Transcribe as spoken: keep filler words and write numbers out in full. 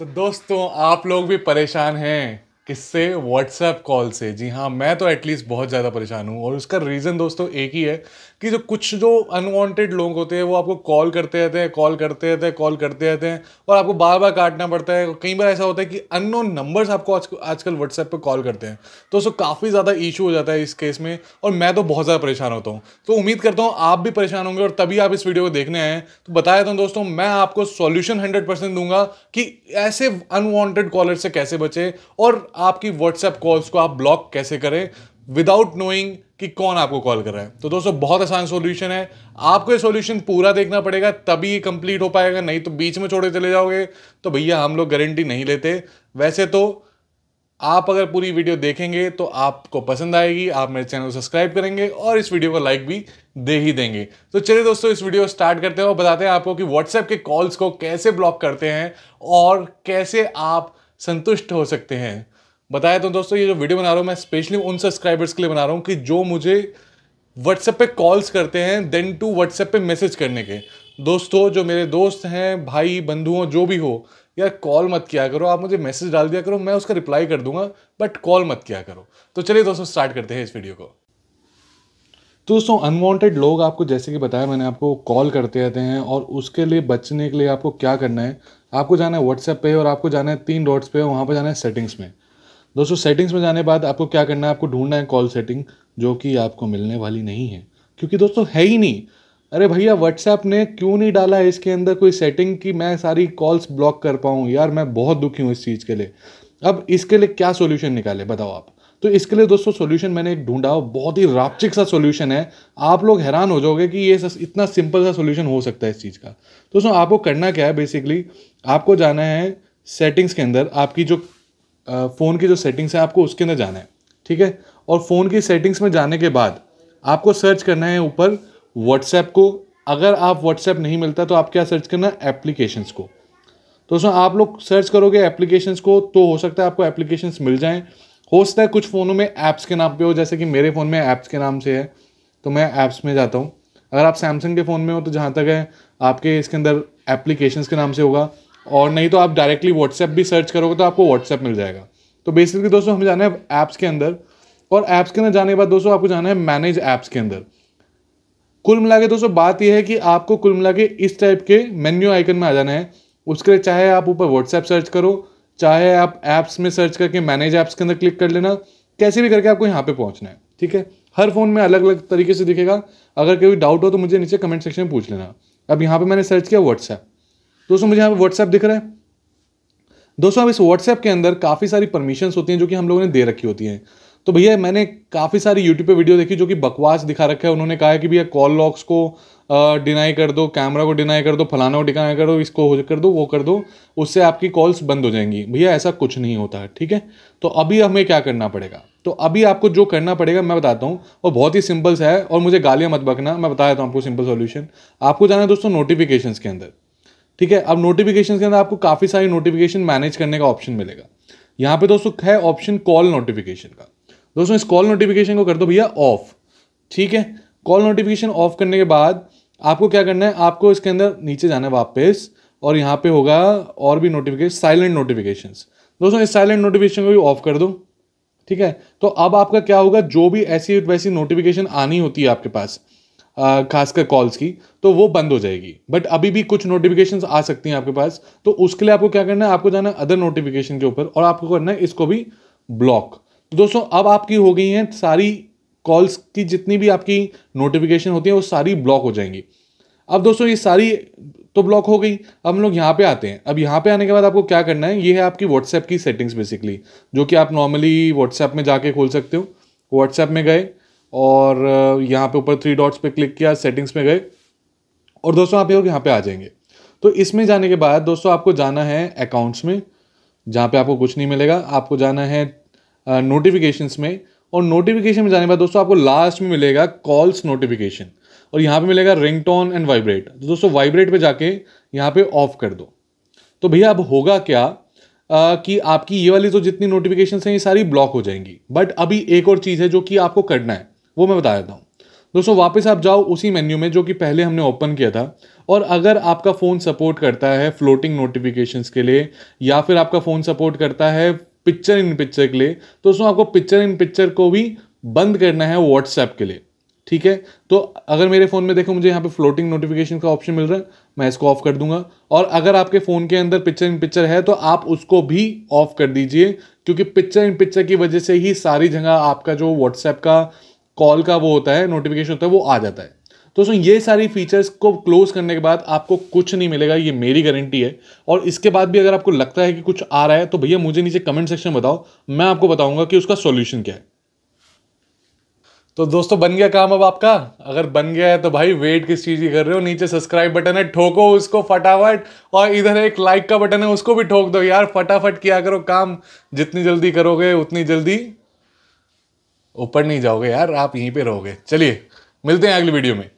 तो दोस्तों आप लोग भी परेशान हैं किससे? व्हाट्सएप कॉल से। जी हाँ, मैं तो एटलीस्ट बहुत ज़्यादा परेशान हूँ और उसका रीज़न दोस्तों एक ही है कि जो कुछ जो अनवांटेड लोग होते हैं वो आपको कॉल करते रहते हैं कॉल करते रहते हैं कॉल करते रहते हैं और आपको बार बार काटना पड़ता है। कई बार ऐसा होता है कि अननोन नंबर्स आपको आज आजकल व्हाट्सएप पर कॉल करते हैं, तो उसको काफ़ी ज़्यादा इशू हो जाता है इस केस में और मैं तो बहुत ज़्यादा परेशान होता हूँ। तो उम्मीद करता हूँ आप भी परेशान होंगे और तभी आप इस वीडियो को देखने आए हैं। तो बताया था दोस्तों, मैं आपको सॉल्यूशन हंड्रेड परसेंट दूंगा कि ऐसे अनवांटेड कॉलर से कैसे बचें और आपकी व्हाट्सएप कॉल्स को आप ब्लॉक कैसे करें विदाउट नोइंग कि कौन आपको कॉल कर रहा है। तो दोस्तों बहुत आसान सॉल्यूशन है, आपको ये सॉल्यूशन पूरा देखना पड़ेगा तभी ये कंप्लीट हो पाएगा, नहीं तो बीच में छोड़े चले जाओगे तो भैया हम लोग गारंटी नहीं लेते। वैसे तो आप अगर पूरी वीडियो देखेंगे तो आपको पसंद आएगी, आप मेरे चैनल को सब्सक्राइब करेंगे और इस वीडियो को लाइक भी दे ही देंगे। तो चलिए दोस्तों इस वीडियो स्टार्ट करते हैं और बताते हैं आपको कि व्हाट्सएप के कॉल्स को कैसे ब्लॉक करते हैं और कैसे आप संतुष्ट हो सकते हैं। बताया तो दोस्तों ये जो वीडियो बना रहा हूँ मैं स्पेशली उन सब्सक्राइबर्स के लिए बना रहा हूँ कि जो मुझे व्हाट्सएप पे कॉल्स करते हैं देन टू व्हाट्सएप पे मैसेज करने के। दोस्तों जो मेरे दोस्त हैं, भाई बंधुओं, जो भी हो यार, कॉल मत किया करो। आप मुझे मैसेज डाल दिया करो, मैं उसका रिप्लाई कर दूंगा, बट कॉल मत किया करो। तो चलिए दोस्तों स्टार्ट करते हैं इस वीडियो को। तो दोस्तों अनवांटेड लोग आपको जैसे कि बताया मैंने आपको कॉल करते रहते हैं और उसके लिए बचने के लिए आपको क्या करना है, आपको जाना है व्हाट्सएप पे और आपको जाना है तीन डॉट्स पे, वहाँ पर जाना है सेटिंग्स में। दोस्तों सेटिंग्स में जाने के बाद आपको क्या करना है, आपको ढूंढना है कॉल सेटिंग, जो कि आपको मिलने वाली नहीं है क्योंकि दोस्तों है ही नहीं। अरे भैया व्हाट्सएप ने क्यों नहीं डाला है इसके अंदर कोई सेटिंग कि मैं सारी कॉल्स ब्लॉक कर पाऊँ? यार मैं बहुत दुखी हूँ इस चीज़ के लिए। अब इसके लिए क्या सोल्यूशन निकाले बताओ आप? तो इसके लिए दोस्तों सोल्यूशन मैंने एक ढूंढा, बहुत ही रापचिक सा सोल्यूशन है। आप लोग हैरान हो जाओगे कि ये इतना सिंपल सा सोल्यूशन हो सकता है इस चीज़ का। तो दोस्तों आपको करना क्या है, बेसिकली आपको जाना है सेटिंग्स के अंदर, आपकी जो फ़ोन की जो सेटिंग्स है आपको उसके अंदर जाना है, ठीक है। और फ़ोन की सेटिंग्स में जाने के बाद आपको सर्च करना है ऊपर व्हाट्सएप को। अगर आप व्हाट्सएप नहीं मिलता तो आप क्या सर्च करना, एप्लीकेशंस को। तो दोस्तों आप लोग सर्च करोगे एप्लीकेशंस को तो हो सकता है आपको एप्लीकेशंस मिल जाएं। हो सकता है कुछ फ़ोनों में ऐप्स के नाम पे हो, जैसे कि मेरे फ़ोन में ऐप्स के नाम से है तो मैं ऐप्स में जाता हूँ। अगर आप सैमसंग के फ़ोन में हो तो जहाँ तक है आपके इसके अंदर एप्लीकेशंस के नाम से होगा, और नहीं तो आप डायरेक्टली व्हाट्सएप भी सर्च करोगे तो आपको व्हाट्सएप मिल जाएगा। तो बेसिकली दोस्तों हमें जाना है ऐप्स के अंदर, और ऐप्स के अंदर जाने के बाद दोस्तों आपको जाना है मैनेज ऐप्स के अंदर। कुल मिला के दोस्तों बात यह है कि आपको कुल मिला के इस टाइप के मेन्यू आइकन में आ जाना है। उसके लिए चाहे आप ऊपर व्हाट्सएप सर्च करो, चाहे आप ऐप्स में सर्च करके मैनेज ऐप्स के अंदर क्लिक कर लेना, कैसे भी करके आपको यहाँ पे पहुँचना है, ठीक है। हर फोन में अलग अलग तरीके से दिखेगा, अगर कोई डाउट हो तो मुझे नीचे कमेंट सेक्शन में पूछ लेना। अब यहाँ पे मैंने सर्च किया व्हाट्सएप, दोस्तों मुझे यहाँ पे व्हाट्सएप दिख रहा है। दोस्तों अब इस व्हाट्सएप के अंदर काफ़ी सारी परमिशंस होती हैं जो कि हम लोगों ने दे रखी होती हैं। तो भैया मैंने काफ़ी सारी यूट्यूब पे वीडियो देखी जो कि बकवास दिखा रखा है। उन्होंने कहा है कि भैया कॉल लॉक्स को डिनाई कर दो, कैमरा को डिनाई कर दो, फलाना को डिनाई कर दो, इसको कर दो, वो कर दो, उससे आपकी कॉल्स बंद हो जाएंगी। भैया ऐसा कुछ नहीं होता है, ठीक है। तो अभी हमें क्या करना पड़ेगा, तो अभी आपको जो करना पड़ेगा मैं बताता हूँ, और बहुत ही सिंपल सा है और मुझे गालियाँ मत बकना, मैं बता देता हूँ आपको सिंपल सोल्यूशन। आपको जाना है दोस्तों नोटिफिकेशंस के अंदर, ठीक है। अब नोटिफिकेशंस के अंदर आपको काफ़ी सारी नोटिफिकेशन मैनेज करने का ऑप्शन मिलेगा। यहाँ पे दोस्तों है ऑप्शन कॉल नोटिफिकेशन का। दोस्तों इस कॉल नोटिफिकेशन को कर दो भैया ऑफ, ठीक है। कॉल नोटिफिकेशन ऑफ करने के बाद आपको क्या करना है, आपको इसके अंदर नीचे जाना है वापस, और यहाँ पे होगा और भी नोटिफिकेशन, साइलेंट नोटिफिकेशंस। दोस्तों इस साइलेंट नोटिफिकेशन को भी ऑफ कर दो, ठीक है। तो अब आपका क्या होगा, जो भी ऐसी वैसी नोटिफिकेशन आनी होती है आपके पास खासकर कॉल्स की, तो वो बंद हो जाएगी। बट अभी भी कुछ नोटिफिकेशंस आ सकती हैं आपके पास, तो उसके लिए आपको क्या करना है, आपको जाना है अदर नोटिफिकेशन के ऊपर और आपको करना है इसको भी ब्लॉक। तो दोस्तों अब आपकी हो गई हैं सारी कॉल्स की जितनी भी आपकी नोटिफिकेशन होती है वो सारी ब्लॉक हो जाएंगी। अब दोस्तों ये सारी तो ब्लॉक हो गई, अब हम लोग यहाँ पे आते हैं। अब यहाँ पे आने के बाद आपको क्या करना है, ये है आपकी व्हाट्सएप की सेटिंग्स बेसिकली, जो कि आप नॉर्मली व्हाट्सएप में जाके खोल सकते हो। व्हाट्सएप में गए और यहाँ पे ऊपर थ्री डॉट्स पे क्लिक किया, सेटिंग्स में गए, और दोस्तों आप लोग यहाँ पे आ जाएंगे। तो इसमें जाने के बाद दोस्तों आपको जाना है अकाउंट्स में, जहाँ पे आपको कुछ नहीं मिलेगा। आपको जाना है नोटिफिकेशंस में, और नोटिफिकेशन में जाने के बाद दोस्तों आपको लास्ट में मिलेगा कॉल्स नोटिफिकेशन, और यहाँ पे मिलेगा रिंगटोन एंड वाइब्रेट। तो दोस्तों वाइब्रेट पे जाके यहाँ पे ऑफ कर दो। तो भैया अब होगा क्या आ, कि आपकी ये वाली तो जितनी नोटिफिकेशन हैं ये सारी ब्लॉक हो जाएंगी। बट अभी एक और चीज़ है जो कि आपको करना है, वो मैं बता देता हूँ। दोस्तों वापस आप जाओ उसी मेन्यू में जो कि पहले हमने ओपन किया था, और अगर आपका फ़ोन सपोर्ट करता है फ्लोटिंग नोटिफिकेशंस के लिए या फिर आपका फ़ोन सपोर्ट करता है पिक्चर इन पिक्चर के लिए, तो दोस्तों आपको पिक्चर इन पिक्चर को भी बंद करना है व्हाट्सएप के लिए। ठीक है, तो अगर मेरे फ़ोन में देखो मुझे यहाँ पे फ्लोटिंग नोटिफिकेशन का ऑप्शन मिल रहा है, मैं इसको ऑफ कर दूंगा। और अगर आपके फ़ोन के अंदर पिक्चर इन पिक्चर है तो आप उसको भी ऑफ कर दीजिए, क्योंकि पिक्चर इन पिक्चर की वजह से ही सारी जगह आपका जो व्हाट्सएप का कॉल का वो होता है, नोटिफिकेशन होता है, वो आ जाता है। तो दोस्तों ये सारी फीचर्स को क्लोज करने के बाद आपको कुछ नहीं मिलेगा, ये मेरी गारंटी है। और इसके बाद भी अगर आपको लगता है कि कुछ आ रहा है तो भैया मुझे नीचे कमेंट सेक्शन में बताओ, मैं आपको बताऊँगा कि उसका सॉल्यूशन क्या है। तो दोस्तों बन गया काम अब आपका? अगर बन गया है तो भाई वेट किस चीज़ की कर रहे हो, नीचे सब्सक्राइब बटन है ठोको उसको फटाफट, और इधर एक लाइक का बटन है उसको भी ठोक दो यार, फटाफट किया करो काम, जितनी जल्दी करोगे उतनी जल्दी ऊपर नहीं जाओगे यार, आप यहीं पे रहोगे। चलिए मिलते हैं अगली वीडियो में।